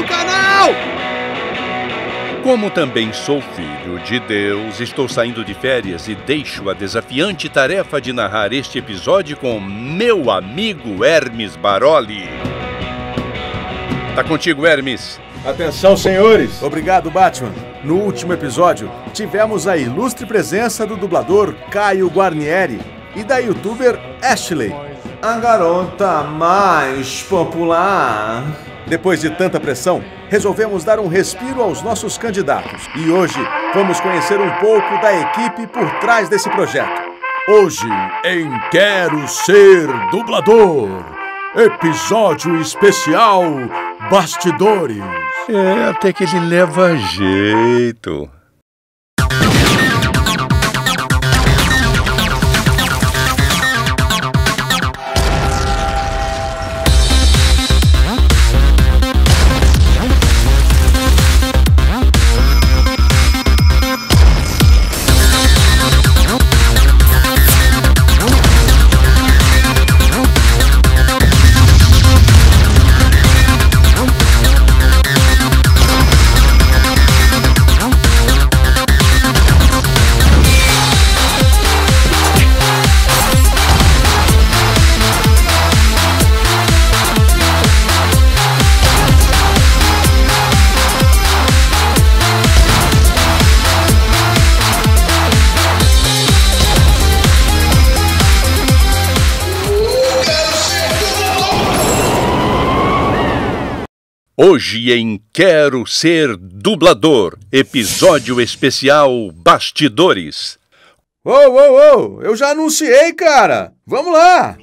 no canal! Como também sou filho de Deus, estou saindo de férias e deixo a desafiante tarefa de narrar este episódio com meu amigo Hermes Baroli. Tá contigo, Hermes. Atenção, senhores! Obrigado, Batman. No último episódio, tivemos a ilustre presença do dublador Caio Guarnieri e da youtuber Ashley, a garota mais popular. Depois de tanta pressão, resolvemos dar um respiro aos nossos candidatos. E hoje, vamos conhecer um pouco da equipe por trás desse projeto. Hoje, em Quero Ser Dublador, episódio especial Bastidores. É, até que ele leva jeito. Hoje em Quero Ser Dublador, episódio especial Bastidores. Ô, eu já anunciei, cara! Vamos lá!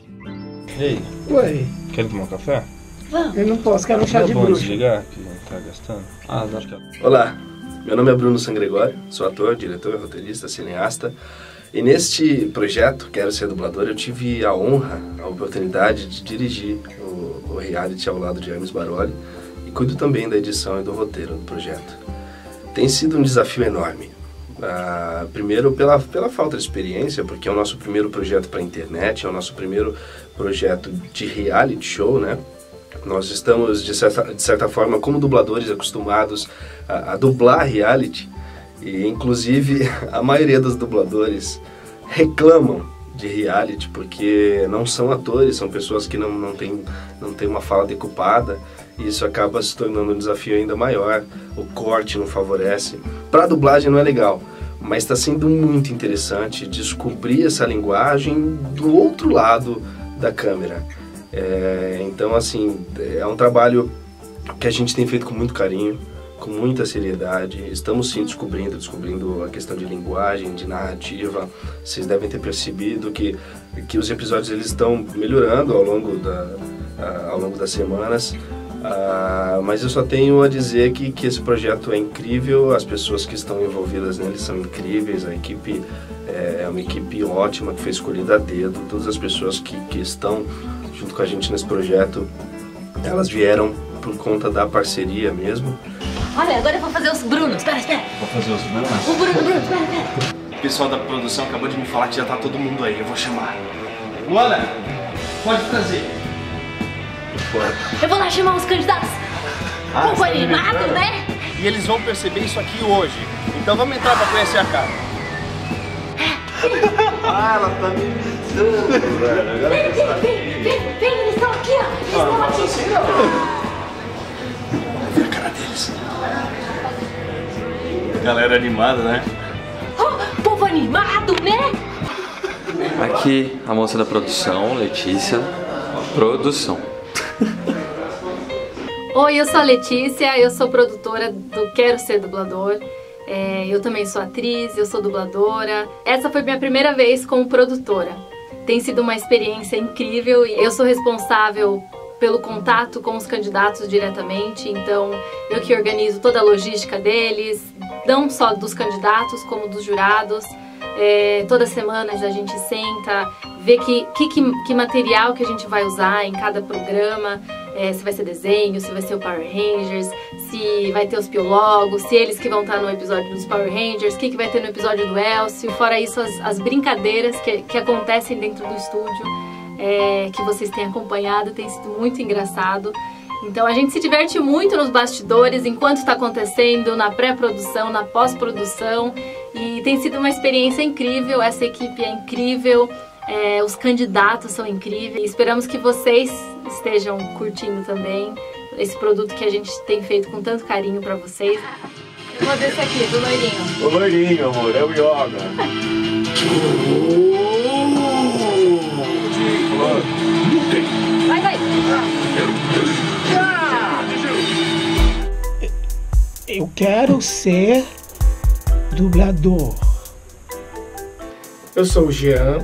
Ei, oi. Quer tomar um café? Vamos. Eu não posso, quero um chá de bruxa. É bom desligar, que não tá gastando. Acho que... Olá, meu nome é Bruno Sangregório, sou ator, diretor, roteirista, cineasta. E neste projeto, Quero Ser Dublador, eu tive a honra, a oportunidade de dirigir o reality ao lado de Hermes Baroli. E cuido também da edição e do roteiro do projeto. Tem sido um desafio enorme. Primeiro pela falta de experiência, porque é o nosso primeiro projeto para a internet, é o nosso primeiro projeto de reality show, né? Nós estamos, de certa forma, como dubladores acostumados a dublar reality. E, inclusive, a maioria dos dubladores reclamam de reality, porque não são atores, são pessoas que não têm uma fala decupada. E isso acaba se tornando um desafio ainda maior, o corte não favorece. Para a dublagem não é legal, mas está sendo muito interessante descobrir essa linguagem do outro lado da câmera. Então, assim, é um trabalho que a gente tem feito com muito carinho, com muita seriedade. Estamos sim descobrindo a questão de linguagem, de narrativa. Vocês devem ter percebido que os episódios eles estão melhorando ao longo das semanas. Mas eu só tenho a dizer que esse projeto é incrível, as pessoas que estão envolvidas nele são incríveis, a equipe é uma equipe ótima que foi escolhida a dedo, todas as pessoas que estão junto com a gente nesse projeto, elas vieram por conta da parceria mesmo. Olha, agora eu vou fazer os Brunos, espera. Vou fazer os Brunos? O Bruno, espera. O pessoal da produção acabou de me falar que já tá todo mundo aí, eu vou chamar. Luana, pode trazer. Eu vou lá chamar os candidatos. Pouco animado, né? E eles vão perceber isso aqui hoje. Então vamos entrar pra conhecer a casa. Ela tá me imitando, velho. Agora vem, eles estão aqui, ó. Eles estão aqui. Assim, não. Vê a cara deles. Galera animada, né? Oh, povo animado, né? Aqui a moça da produção, Leticia. Produção. Oi, eu sou a Letícia, eu sou produtora do Quero Ser Dublador, eu também sou atriz, eu sou dubladora. Essa foi minha primeira vez como produtora. Tem sido uma experiência incrível e eu sou responsável pelo contato com os candidatos diretamente, então eu que organizo toda a logística deles, não só dos candidatos como dos jurados. Toda semana a gente senta, vê que material que a gente vai usar em cada programa, se vai ser desenho, se vai ser o Power Rangers, se vai ter os piologos, se eles que vão estar no episódio dos Power Rangers, o que vai ter no episódio do Élcio, fora isso as brincadeiras que acontecem dentro do estúdio, que vocês têm acompanhado, tem sido muito engraçado. Então a gente se diverte muito nos bastidores, enquanto está acontecendo, na pré-produção, na pós-produção, e tem sido uma experiência incrível, essa equipe é incrível, os candidatos são incríveis, e esperamos que vocês estejam curtindo também esse produto que a gente tem feito com tanto carinho pra vocês. Eu vou desse aqui, do loirinho. O loirinho, amor, é o yoga. Vai, vai. Eu quero ser dublador. Eu sou o Jean,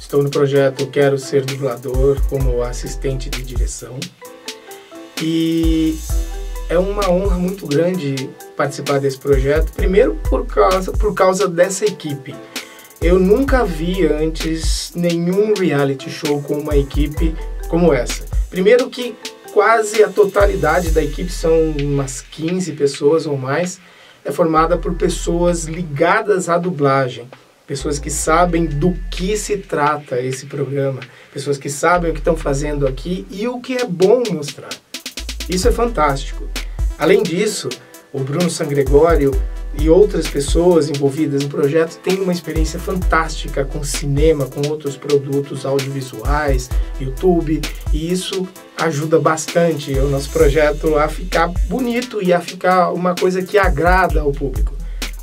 estou no projeto Quero Ser Dublador como assistente de direção. E é uma honra muito grande participar desse projeto, primeiro por causa dessa equipe. Eu nunca vi antes nenhum reality show com uma equipe como essa. Primeiro que quase a totalidade da equipe, são umas 15 pessoas ou mais, é formada por pessoas ligadas à dublagem. Pessoas que sabem do que se trata esse programa. Pessoas que sabem o que estão fazendo aqui e o que é bom mostrar. Isso é fantástico. Além disso, o Bruno Sangregório e outras pessoas envolvidas no projeto têm uma experiência fantástica com cinema, com outros produtos audiovisuais, YouTube, e isso ajuda bastante o nosso projeto a ficar bonito e a ficar uma coisa que agrada ao público.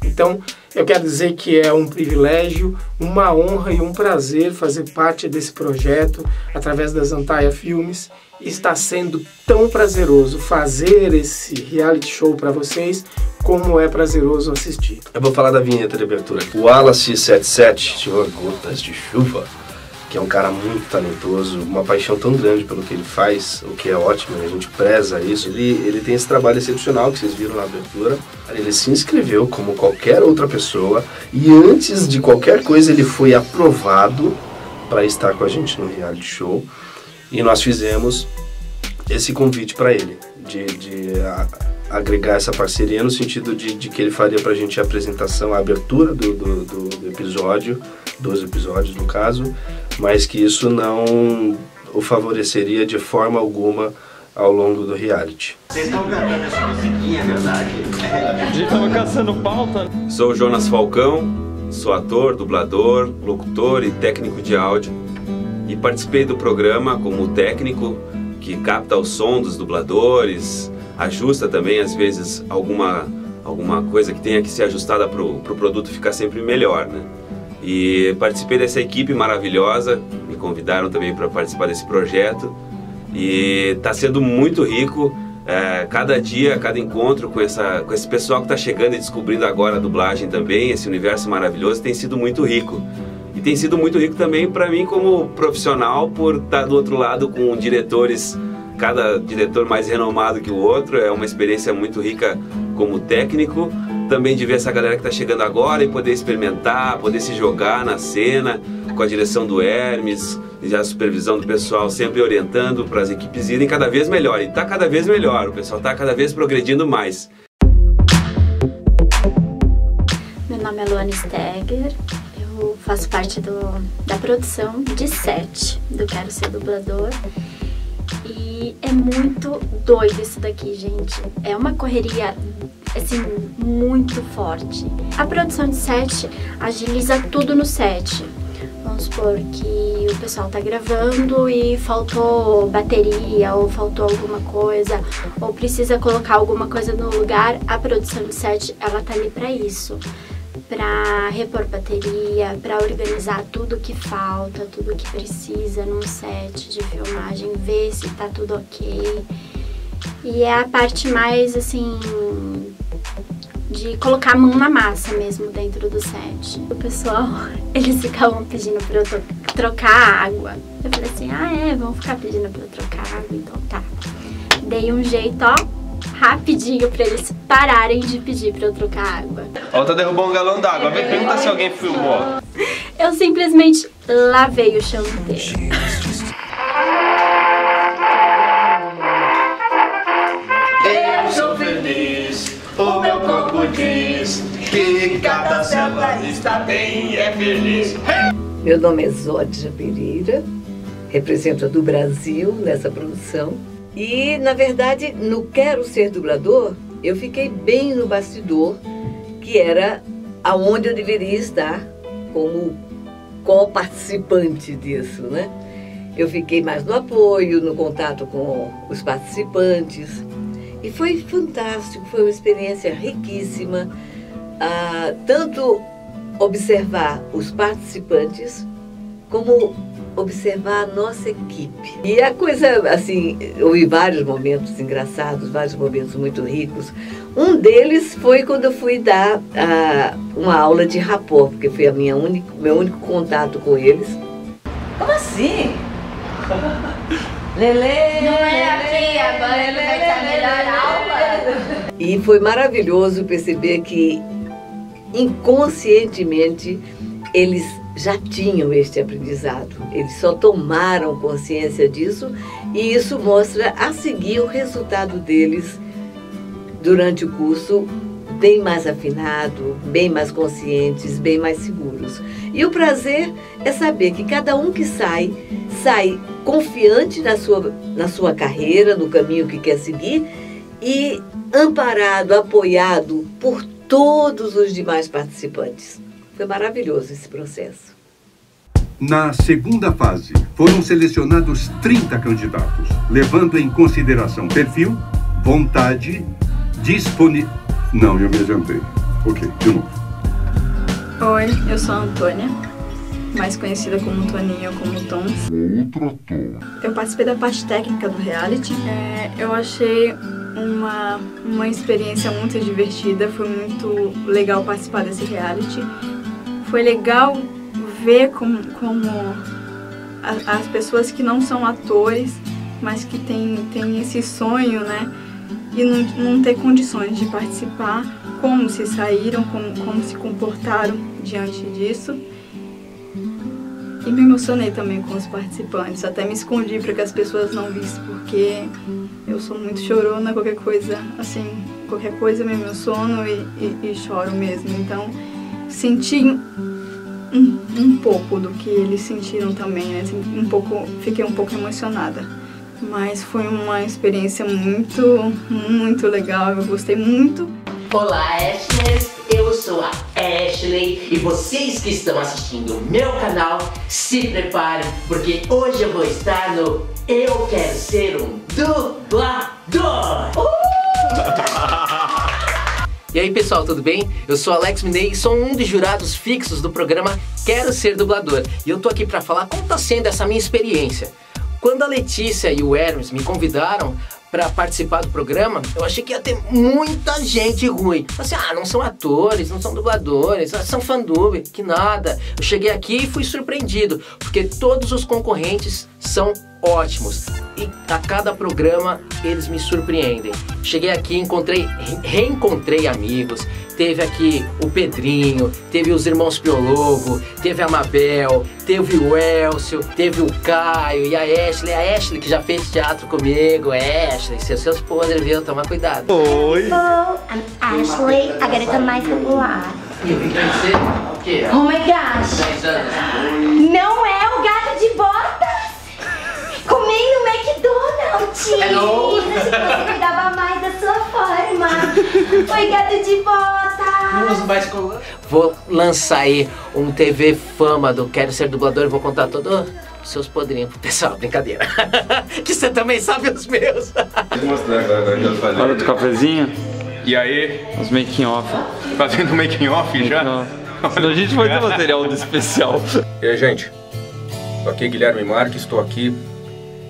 Então, eu quero dizer que é um privilégio, uma honra e um prazer fazer parte desse projeto através da Zantaya Filmes. Está sendo tão prazeroso fazer esse reality show para vocês, como é prazeroso assistir. Eu vou falar da vinheta de abertura. O Wallace 77, tirou Gotas de Chuva, que é um cara muito talentoso, uma paixão tão grande pelo que ele faz, o que é ótimo, a gente preza isso. Ele tem esse trabalho excepcional que vocês viram na abertura. Ele se inscreveu como qualquer outra pessoa e antes de qualquer coisa ele foi aprovado para estar com a gente no reality show. E nós fizemos esse convite para ele, de agregar essa parceria no sentido de que ele faria pra gente a apresentação, a abertura do episódio, dos episódios no caso, mas que isso não o favoreceria de forma alguma ao longo do reality. Vocês estão gravando essa musiquinha, verdade? A gente tava caçando pauta. Sou o Jonas Falcão, sou ator, dublador, locutor e técnico de áudio. E participei do programa como técnico que capta o som dos dubladores, ajusta também às vezes alguma coisa que tenha que ser ajustada para o produto ficar sempre melhor, né? E participei dessa equipe maravilhosa, me convidaram também para participar desse projeto e está sendo muito rico cada dia, cada encontro com esse pessoal que está chegando e descobrindo agora a dublagem também, esse universo maravilhoso tem sido muito rico. E tem sido muito rico também para mim como profissional por estar do outro lado com diretores, cada diretor mais renomado que o outro. É uma experiência muito rica como técnico, também de ver essa galera que está chegando agora e poder experimentar, poder se jogar na cena com a direção do Hermes e a supervisão do pessoal sempre orientando para as equipes irem cada vez melhor. E está cada vez melhor, o pessoal está cada vez progredindo mais. Meu nome é Luane Steger. Eu faço parte da produção de set do Quero Ser Dublador e é muito doido isso daqui, gente. É uma correria, assim, muito forte. A produção de set agiliza tudo no set. Vamos supor que o pessoal tá gravando e faltou bateria ou faltou alguma coisa ou precisa colocar alguma coisa no lugar, a produção de set, ela tá ali pra isso. Para repor bateria, para organizar tudo que falta, tudo que precisa num set de filmagem, ver se tá tudo ok. E é a parte mais, assim, de colocar a mão na massa mesmo dentro do set. O pessoal, eles ficavam pedindo para eu trocar água. Eu falei assim, vão ficar pedindo para eu trocar água, então tá. Dei um jeito, ó. Rapidinho pra eles pararem de pedir pra eu trocar água. Ó, tá derrubando um galão d'água. Vem perguntar se alguém filmou. Eu simplesmente lavei o chão inteiro. Eu sou feliz, o meu corpo diz que cada célula está bem e é feliz. Meu nome é Zodja Pereira, representante do Brasil nessa produção. E, na verdade, no Quero Ser Dublador, eu fiquei bem no bastidor, que era aonde eu deveria estar como co-participante disso, né? Eu fiquei mais no apoio, no contato com os participantes. E foi fantástico, foi uma experiência riquíssima. Tanto observar os participantes, como observar a nossa equipe. E a coisa, assim, houve vários momentos engraçados, vários momentos muito ricos. Um deles foi quando eu fui dar uma aula de rapport, porque foi meu único contato com eles. Como assim? Lelê! Não é aqui, a banha vai dar a melhor aula? E foi maravilhoso perceber que, inconscientemente, eles já tinham este aprendizado, eles só tomaram consciência disso, e isso mostra a seguir o resultado deles durante o curso, bem mais afinado, bem mais conscientes, bem mais seguros. E o prazer é saber que cada um que sai, sai confiante na sua carreira, no caminho que quer seguir, e amparado, apoiado por todos os demais participantes. Foi maravilhoso esse processo. Na segunda fase, foram selecionados 30 candidatos, levando em consideração perfil, vontade, disponibilidade... Não, eu me adiantei. Ok, de novo. Oi, eu sou a Antônia, mais conhecida como Toninha ou como Tons. Outro Tom. Eu participei da parte técnica do reality. Eu achei uma experiência muito divertida, foi muito legal participar desse reality. Foi legal ver como as pessoas que não são atores, mas que têm esse sonho, né? E não ter condições de participar, como se saíram, como se comportaram diante disso. E me emocionei também com os participantes, até me escondi para que as pessoas não vissem, porque eu sou muito chorona, qualquer coisa, assim, qualquer coisa me emociono e choro mesmo. Então, senti um pouco do que eles sentiram também, né? Fiquei um pouco emocionada. Mas foi uma experiência muito, muito legal, eu gostei muito. Olá, Ashley, eu sou a Ashley e vocês que estão assistindo o meu canal, se preparem, porque hoje eu vou estar no Eu Quero Ser um Dublador! E aí pessoal, tudo bem? Eu sou Alex Minei e sou um dos jurados fixos do programa Quero Ser Dublador. E eu tô aqui pra falar como tá sendo essa minha experiência. Quando a Letícia e o Hermes me convidaram para participar do programa, eu achei que ia ter muita gente ruim. Assim, não são atores, não são dubladores, são fandub, que nada. Eu cheguei aqui e fui surpreendido, porque todos os concorrentes são ótimos. E a cada programa eles me surpreendem. Cheguei aqui, reencontrei amigos. Teve aqui o Pedrinho, teve os Irmãos Piologo, teve a Mabel, teve o Élcio, teve o Caio e a Ashley que já fez teatro comigo. Ashley, seus podres, viu? Toma cuidado. Oi! Hello, I'm Ashley, a garota mais popular. E o que quer dizer? O quê? Oh my gosh! Não é o gato de botas! Comei no McDonald's! Hello! Se você cuidava mais da sua forma! Oi, gato de botas! Vou lançar aí um TV Fama do Quero Ser Dublador e vou contar todos os seus podrinhos pro pessoal, brincadeira. Que você também sabe os meus. Hora do cafezinho. E aí? Os making off. Fazendo making off já? Não. A gente foi ter material do especial. E aí, gente? Tô aqui, Guilherme Marques, estou aqui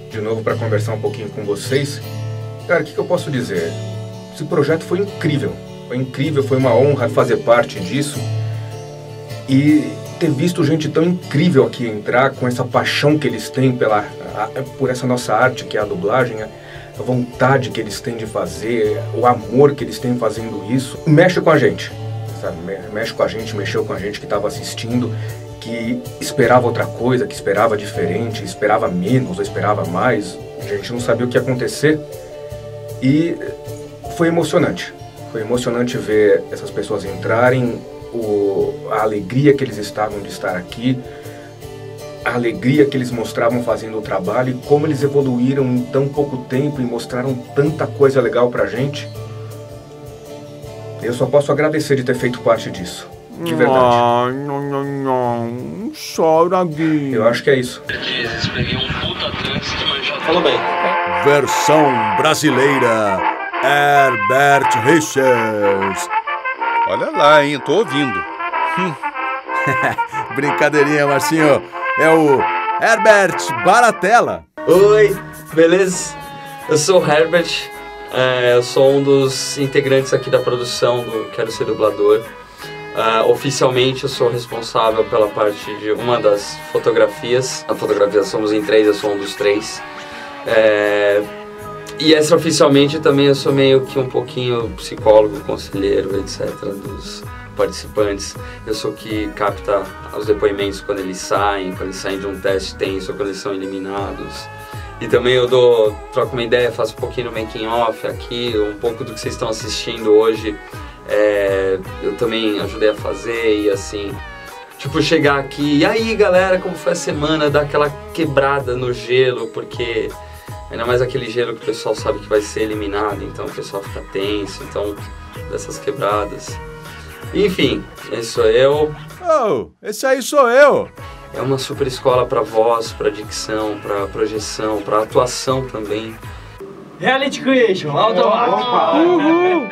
de novo para conversar um pouquinho com vocês. Cara, o que eu posso dizer? Esse projeto foi incrível. Foi incrível, foi uma honra fazer parte disso e ter visto gente tão incrível aqui entrar com essa paixão que eles têm por essa nossa arte que é a dublagem, a vontade que eles têm de fazer, o amor que eles têm fazendo isso. Mexe com a gente, sabe? Mexe com a gente, mexeu com a gente que estava assistindo, que esperava outra coisa, que esperava diferente, esperava menos, esperava mais. A gente não sabia o que ia acontecer e foi emocionante. Foi emocionante ver essas pessoas entrarem, a alegria que eles estavam de estar aqui, a alegria que eles mostravam fazendo o trabalho e como eles evoluíram em tão pouco tempo e mostraram tanta coisa legal pra gente. Eu só posso agradecer de ter feito parte disso. De verdade. Ah, não, não, não. Chora, Gui. Eu acho que é isso. Peguei um puta trânsito, mas já fala bem. Versão brasileira, Herbert Richards. Olha lá, hein? Tô ouvindo. Brincadeirinha, Marcinho. É o Herbert Baratella. Oi, beleza? Eu sou o Herbert. Eu sou um dos integrantes aqui da produção do Quero Ser Dublador. Oficialmente eu sou responsável pela parte de uma das fotografias. A fotografia somos em três, eu sou um dos três. E essa oficialmente também eu sou meio que um pouquinho psicólogo, conselheiro, etc. dos participantes. Eu sou que capta os depoimentos quando eles saem de um teste tenso, quando eles são eliminados. E também eu troco uma ideia, faço um pouquinho no making off aqui, um pouco do que vocês estão assistindo hoje. Eu também ajudei a fazer e assim, tipo, chegar aqui, e aí galera, como foi a semana, dar aquela quebrada no gelo, porque ainda mais aquele gelo que o pessoal sabe que vai ser eliminado, então o pessoal fica tenso, então, dessas quebradas. Enfim, esse sou eu. Oh, esse aí sou eu! É uma super escola para voz, para dicção, para projeção, para atuação também. Reality Creation, áudio. Uhul.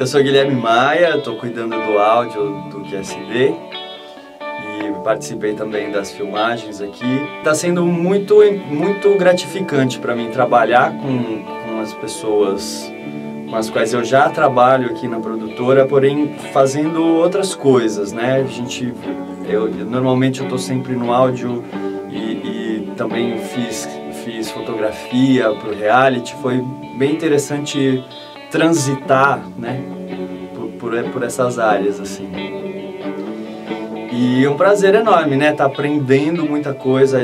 Eu sou Guilherme Maia, estou cuidando do áudio do QSD e participei também das filmagens aqui. Está sendo muito gratificante para mim trabalhar com as pessoas com as quais eu já trabalho aqui na produtora, porém fazendo outras coisas, né? Normalmente eu estou sempre no áudio e também fiz fotografia para o reality. Foi bem interessante transitar, né, por essas áreas, assim. E é um prazer enorme, né, tá aprendendo muita coisa,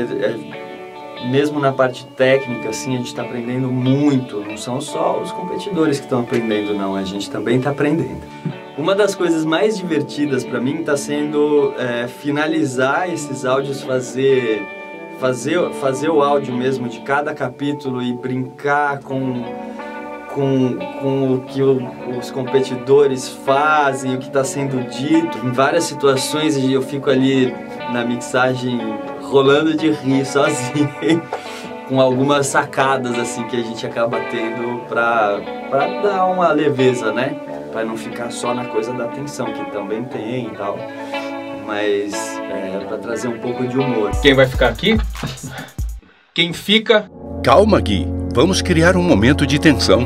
mesmo na parte técnica, assim, a gente tá aprendendo muito. Não são só os competidores que estão aprendendo, não, a gente também tá aprendendo. Uma das coisas mais divertidas para mim tá sendo finalizar esses áudios, fazer o áudio mesmo de cada capítulo e brincar com o que os competidores fazem, o que está sendo dito. Em várias situações eu fico ali na mixagem rolando de rir sozinho, com algumas sacadas assim que a gente acaba tendo para dar uma leveza, né? Para não ficar só na coisa da atenção, que também tem e tal. Mas pra trazer um pouco de humor. Quem vai ficar aqui? Quem fica? Calma, Gui. Vamos criar um momento de tensão.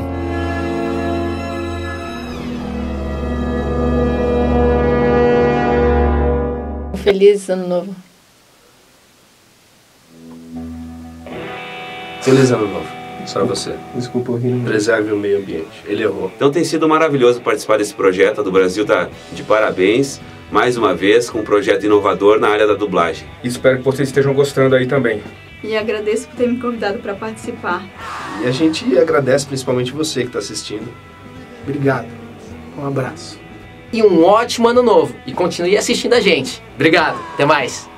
Feliz Ano Novo. Feliz Ano Novo. Só você. Desculpa, eu ri. Preserve o meio ambiente. Ele errou. Então tem sido maravilhoso participar desse projeto. Do Brasil tá de parabéns. Mais uma vez, com um projeto inovador na área da dublagem. Espero que vocês estejam gostando aí também. E agradeço por ter me convidado para participar. E a gente agradece principalmente você que está assistindo. Obrigado. Um abraço. E um ótimo ano novo. E continue assistindo a gente. Obrigado. Até mais.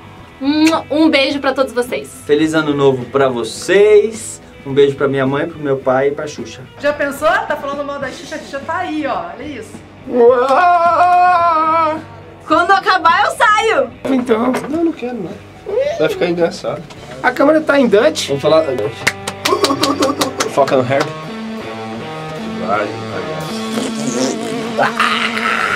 Um beijo para todos vocês. Feliz ano novo para vocês. Um beijo para minha mãe, pro meu pai e pra Xuxa. Já pensou? Tá falando mal da Xuxa, a Xuxa tá aí, ó. Olha isso. Uau! Quando acabar, eu saio! Então, não quero, não. Vai ficar engraçado. A câmera tá em Dutch. Vamos falar... Foca no Herb. Vai, vai.